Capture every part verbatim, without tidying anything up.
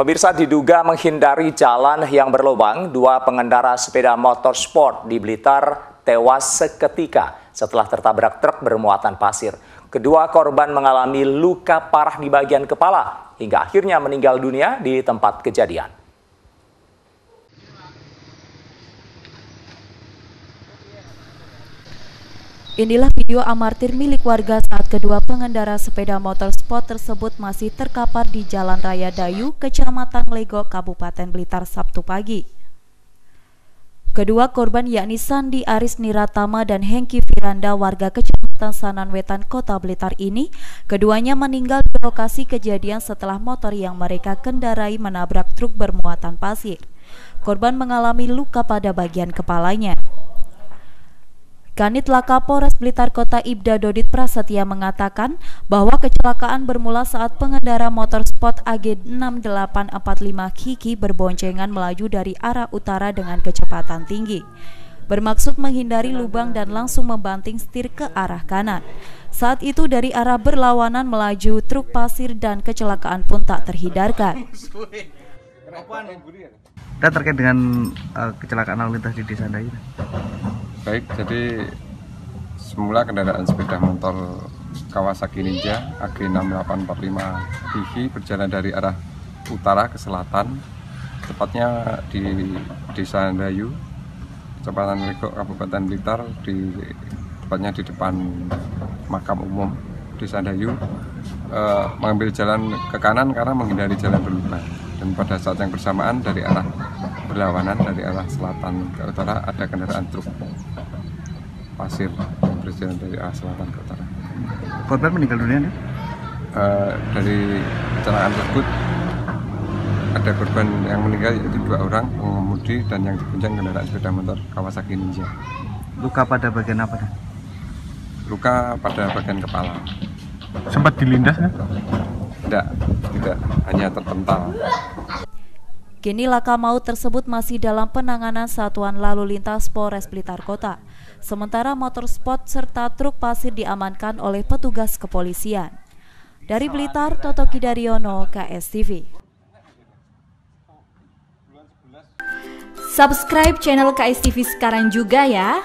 Pemirsa, diduga menghindari jalan yang berlubang, dua pengendara sepeda motor sport di Blitar tewas seketika setelah tertabrak truk bermuatan pasir. Kedua korban mengalami luka parah di bagian kepala hingga akhirnya meninggal dunia di tempat kejadian. Inilah video amatir milik warga saat kedua pengendara sepeda motor sport tersebut masih terkapar di Jalan Raya Dayu, Kecamatan Legok, Kabupaten Blitar, Sabtu pagi. Kedua korban yakni Sandi Aris Niratama dan Hengki Firanda warga Kecamatan Sanan Wetan, Kota Blitar ini, keduanya meninggal di lokasi kejadian setelah motor yang mereka kendarai menabrak truk bermuatan pasir. Korban mengalami luka pada bagian kepalanya. Kanit Laka Polres Blitar Kota Ibda Dodit Prasetya mengatakan bahwa kecelakaan bermula saat pengendara motor sport A G enam delapan empat lima Kiki berboncengan melaju dari arah utara dengan kecepatan tinggi, bermaksud menghindari lubang dan langsung membanting setir ke arah kanan. Saat itu dari arah berlawanan melaju truk pasir dan kecelakaan pun tak terhindarkan. Kita terkait dengan uh, kecelakaan lalu lintas di Desa Dayu. Baik, jadi semula kendaraan sepeda motor Kawasaki Ninja A G enam delapan empat lima Kiki berjalan dari arah utara ke selatan, tepatnya di Desa Dayu, Kecamatan Legok, Kabupaten Blitar, di tepatnya di depan makam umum Desa Dayu, eh, mengambil jalan ke kanan karena menghindari jalan berlubang. Dan pada saat yang bersamaan dari arah berlawanan dari arah selatan ke utara ada kendaraan truk pasir berjalan dari arah selatan ke utara. Korban meninggal dunia? Uh, dari kecelakaan tersebut ada korban yang meninggal yaitu dua orang, pengemudi dan yang dibonceng kendaraan sepeda motor Kawasaki Ninja. Luka pada bagian apa? Kan? Luka pada bagian kepala. Sempat dilindas? Kan? Tidak, tidak, hanya terpental. Kini laka maut tersebut masih dalam penanganan Satuan Lalu Lintas Polres Blitar Kota. Sementara motor sport serta truk pasir diamankan oleh petugas kepolisian. Dari Blitar, Toto Kidaryono, K S T V. Subscribe channel K S T V sekarang juga ya.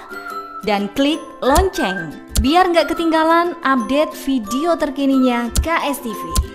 Dan klik lonceng biar nggak ketinggalan update video terkininya K S T V.